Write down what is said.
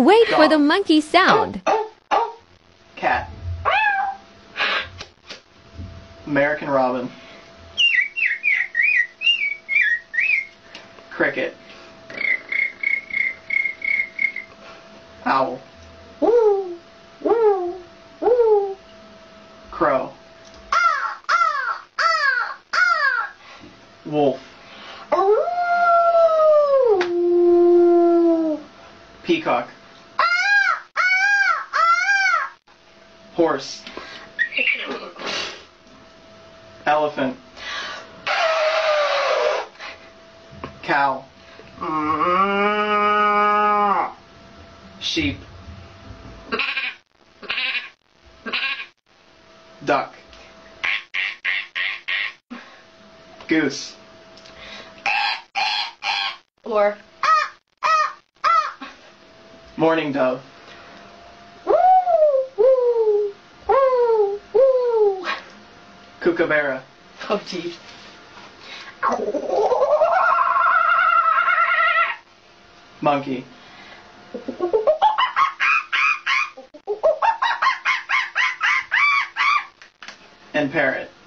Wait for the monkey sound. Cat. American robin. Cricket. Owl. Crow. Wolf. Peacock. Horse. Elephant. Cow. Sheep. Duck. Goose. Or mourning dove. Kookaburra. Oh, geez. Monkey. And parrot.